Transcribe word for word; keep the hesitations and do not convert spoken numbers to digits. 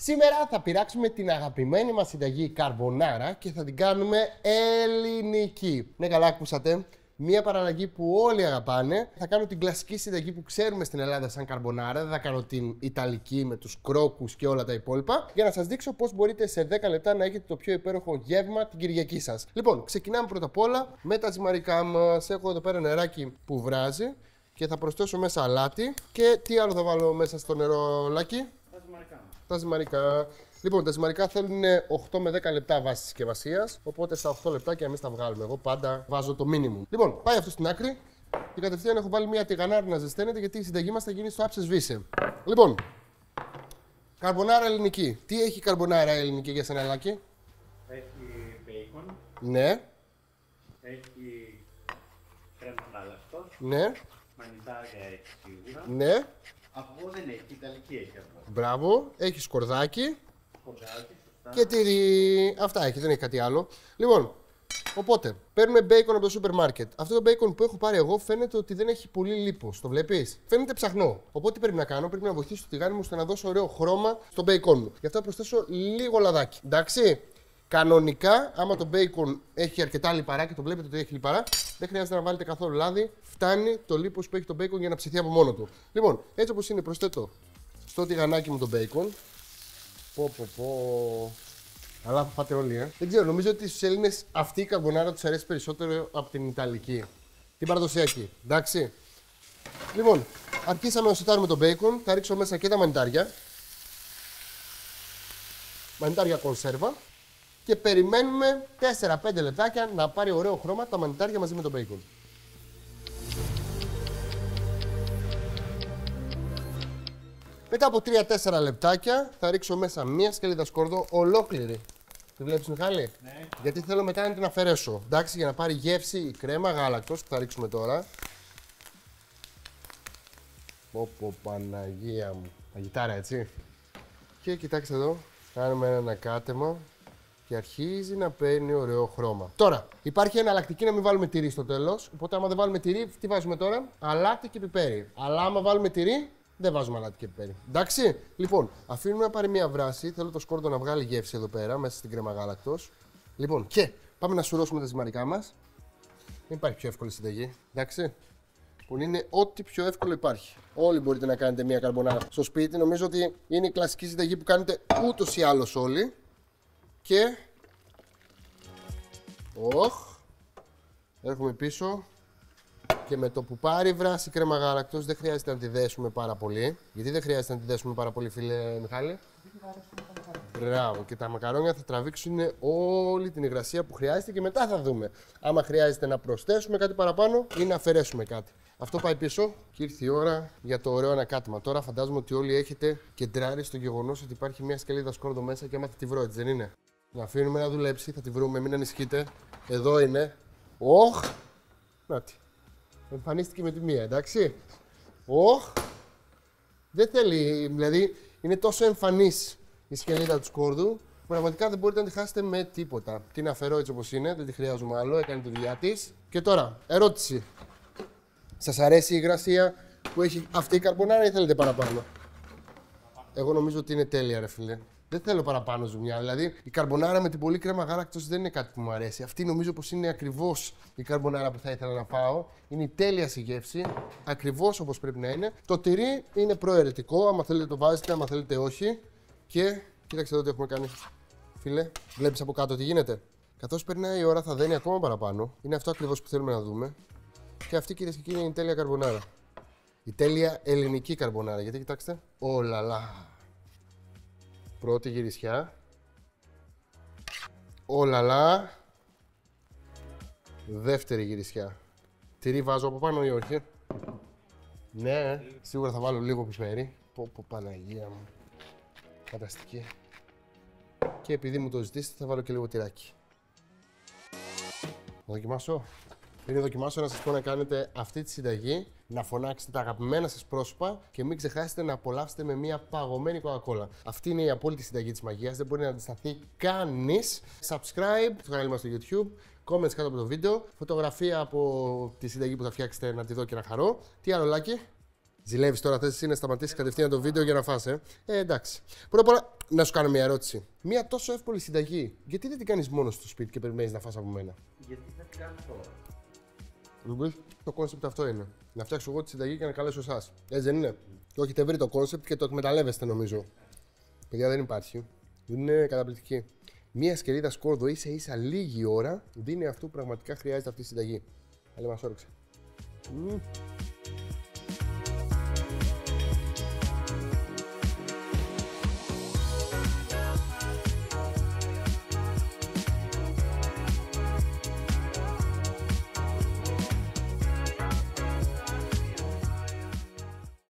Σήμερα θα πειράξουμε την αγαπημένη μας συνταγή καρμπονάρα και θα την κάνουμε ελληνική. Ναι, καλά ακούσατε. Μία παραλλαγή που όλοι αγαπάνε. Θα κάνω την κλασική συνταγή που ξέρουμε στην Ελλάδα σαν καρμπονάρα. Δεν θα κάνω την ιταλική με τους κρόκους και όλα τα υπόλοιπα. Για να σας δείξω πώς μπορείτε σε δέκα λεπτά να έχετε το πιο υπέροχο γεύμα την Κυριακή σας. Λοιπόν, ξεκινάμε πρώτα απ' όλα με τα ζυμαρικά μας. Έχω εδώ πέρα νεράκι που βράζει και θα προσθέσω μέσα αλάτι. Και τι άλλο θα βάλω μέσα στο νερό, Λάκη? Τα ζυμαρικά. Τα ζυμαρικά. Λοιπόν, τα ζυμαρικά θέλουν οκτώ με δέκα λεπτά βάση συσκευασίας. Οπότε στα οκτώ λεπτάκια εμείς τα βγάλουμε. Εγώ πάντα βάζω το minimum. Λοιπόν, πάει αυτό στην άκρη. Και κατευθείαν έχω βάλει μια τηγανάρι να ζεσταίνεται, γιατί η συνταγή μας θα γίνει στο άψε σβήσε. Λοιπόν, καρμπονάρα ελληνική. Τι έχει η καρμπονάρα ελληνική για σένα, Λάκη? Έχει μπέικον. Ναι. Έχει κρέμα γάλακτος. Ναι. Μανιτάρια έχει σίγουρα. Ναι. Αυγό δεν έχει, ιταλική έχει αυγό. Μπράβο, έχει σκορδάκι. Σκορδάκι, σωστά. Και τυρί. Αυτά έχει, δεν έχει κάτι άλλο. Λοιπόν, οπότε παίρνουμε μπέικον από το σούπερ μάρκετ. Αυτό το μπέικον που έχω πάρει εγώ φαίνεται ότι δεν έχει πολύ λίπος. Το βλέπεις? Φαίνεται ψαχνό. Οπότε τι πρέπει να κάνω? Πρέπει να βοηθήσω το τηγάνι μου ώστε να δώσω ωραίο χρώμα στο μπέικον μου. Γι' αυτό θα προσθέσω λίγο λαδάκι. Εντάξει. Κανονικά, άμα το μπέικον έχει αρκετά λιπαρά και το βλέπετε ότι έχει λιπαρά, δεν χρειάζεται να βάλετε καθόλου λάδι. Φτάνει το λίπος που έχει το μπέικον για να ψηθεί από μόνο του. Λοιπόν, έτσι όπως είναι, προσθέτω στο τηγανάκι μου το μπέικον. Πω, πω, πω. Αλλά θα φάτε όλοι, ε. Δεν ξέρω, νομίζω ότι στους Έλληνες αυτή η καρμπονάρα τους αρέσει περισσότερο από την ιταλική. Την παραδοσιακή. Εντάξει. Λοιπόν, αρχίσαμε να σιτάρουμε το μπέικον. Θα ρίξω μέσα και τα μανιτάρια. Μανιτάρια κονσέρβα. Και περιμένουμε τέσσερα πέντε λεπτάκια να πάρει ωραίο χρώμα τα μανιτάρια μαζί με το μπέικον. Μετά από τρία τέσσερα λεπτάκια θα ρίξω μέσα μία σκελίδα σκόρδο ολόκληρη. Τη βλέπεις, Μιχάλη? Ναι. Γιατί θέλω μετά να την αφαιρέσω. Εντάξει, για να πάρει γεύση η κρέμα γάλακτος που θα ρίξουμε τώρα. Πω, πω, Παναγία μου. Τα γιτάρα, έτσι. Και κοιτάξτε εδώ, κάνουμε ένα ανακάτεμα. Και αρχίζει να παίρνει ωραίο χρώμα. Τώρα, υπάρχει εναλλακτική να μην βάλουμε τυρί στο τέλος. Οπότε, άμα δεν βάλουμε τυρί, τι βάζουμε τώρα? Αλάτι και πιπέρι. Αλλά άμα βάλουμε τυρί, δεν βάζουμε αλάτι και πιπέρι. Εντάξει. Λοιπόν, αφήνουμε να πάρει μια βράση. Θέλω το σκόρδο να βγάλει γεύση εδώ πέρα, μέσα στην κρέμα γάλακτος. Λοιπόν, και πάμε να σουρώσουμε τα ζυμαρικά μας. Δεν υπάρχει πιο εύκολη συνταγή. Εντάξει. Που είναι ό,τι πιο εύκολο υπάρχει. Όλοι μπορείτε να κάνετε μια καρμπονάρα στο σπίτι. Νομίζω ότι είναι η κλασική συνταγή που κάνετε ούτως ή άλλως όλοι. Και... Οχ! Έρχομαι πίσω και με το που πάρει βράση κρέμα γάλακτος δεν χρειάζεται να τη δέσουμε πάρα πολύ. Γιατί δεν χρειάζεται να τη δέσουμε πάρα πολύ, φίλε Μιχάλη? Μπράβο, και τα μακαρόνια θα τραβήξουν όλη την υγρασία που χρειάζεται και μετά θα δούμε άμα χρειάζεται να προσθέσουμε κάτι παραπάνω ή να αφαιρέσουμε κάτι. Αυτό πάει πίσω και ήρθε η ώρα για το ωραίο ανακάτεμα. Τώρα φαντάζομαι ότι όλοι έχετε κεντράρει στο γεγονός ότι υπάρχει μια σκελίδα σκόρδο μέσα και άμα θα τη βρω, έτσι δεν είναι? Να αφήνουμε να δουλέψει, θα τη βρούμε, μην ανησυχείτε. Εδώ είναι. Οχ! Να τη. Εμφανίστηκε με τη μία, εντάξει. Οχ! Δεν θέλει, δηλαδή είναι τόσο εμφανής η σκελίδα του σκόρδου. Πραγματικά δεν μπορείτε να τη χάσετε με τίποτα. Την αφαιρώ έτσι όπως είναι, δεν τη χρειάζομαι άλλο, έκανε τη δουλειά της. Και τώρα, ερώτηση. Σας αρέσει η υγρασία που έχει αυτή η καρμπονάρα ή θέλετε παραπάνω? Εγώ νομίζω ότι είναι τέλεια, ρε φίλε. Δεν θέλω παραπάνω ζουμιά. Δηλαδή, η καρμπονάρα με την πολύ κρέμα γάλακτος δεν είναι κάτι που μου αρέσει. Αυτή νομίζω πως είναι ακριβώς η καρμπονάρα που θα ήθελα να φάω. Είναι η τέλεια στη γεύση, ακριβώς όπως πρέπει να είναι. Το τυρί είναι προαιρετικό. Άμα θέλετε το βάζετε, άμα θέλετε όχι. Και κοίταξε εδώ τι έχουμε κάνει. Φίλε, βλέπεις από κάτω τι γίνεται. Καθώς περνάει η ώρα, θα δένει ακόμα παραπάνω. Είναι αυτό ακριβώς που θέλουμε να δούμε. Και αυτή, κυρίες και κύριοι, είναι η τέλεια καρμπονάρα. Η τέλεια ελληνική καρμπονάρα. Γιατί κοιτάξτε. Ολαλά. Πρώτη γυρισιά. Ολαλά. Δεύτερη γυρισιά. Τυρί βάζω από πάνω ή όχι? Ναι. Σίγουρα θα βάλω λίγο πιπέρι. Πω, πω, Παναγία μου. Φανταστική. Και επειδή μου το ζητήσετε, θα βάλω και λίγο τυράκι. Να δοκιμάσω. Πριν δοκιμάσω να σας πω να κάνετε αυτή τη συνταγή, να φωνάξετε τα αγαπημένα σας πρόσωπα και μην ξεχάσετε να απολαύσετε με μια παγωμένη Coca-Cola. Αυτή είναι η απόλυτη συνταγή της μαγείας, δεν μπορεί να αντισταθεί κανείς. Subscribe στο κανάλι μας στο YouTube, comments κάτω από το βίντεο, φωτογραφία από τη συνταγή που θα φτιάξετε να τη δω και να χαρώ. Τι άλλο, Λάκη? Ζηλεύεις τώρα, θες εσύ να σταματήσεις κατευθείαν το βίντεο για να φας, ε. Ε, εντάξει. Πρώτα απ' όλα Να σου κάνω μια ερώτηση. Μια τόσο εύκολη συνταγή, γιατί δεν την κάνεις μόνο στο σπίτι και περιμένεις να φας από μένα? Γιατί δεν την κάνω τώρα. Λοιπόν, το κόνσεπτ αυτό είναι. Να φτιάξω εγώ τη συνταγή και να καλέσω εσάς. Έτσι δεν είναι? Mm. Το έχετε βρει το κόνσεπτ και το εκμεταλλεύεστε νομίζω. Παιδιά, δεν υπάρχει. Είναι καταπληκτική. Μια σκελίδα σκόρδο ίσα ίσα λίγη ώρα δίνει αυτό που πραγματικά χρειάζεται αυτή η συνταγή. Αλλά μας όρεξε. Mm.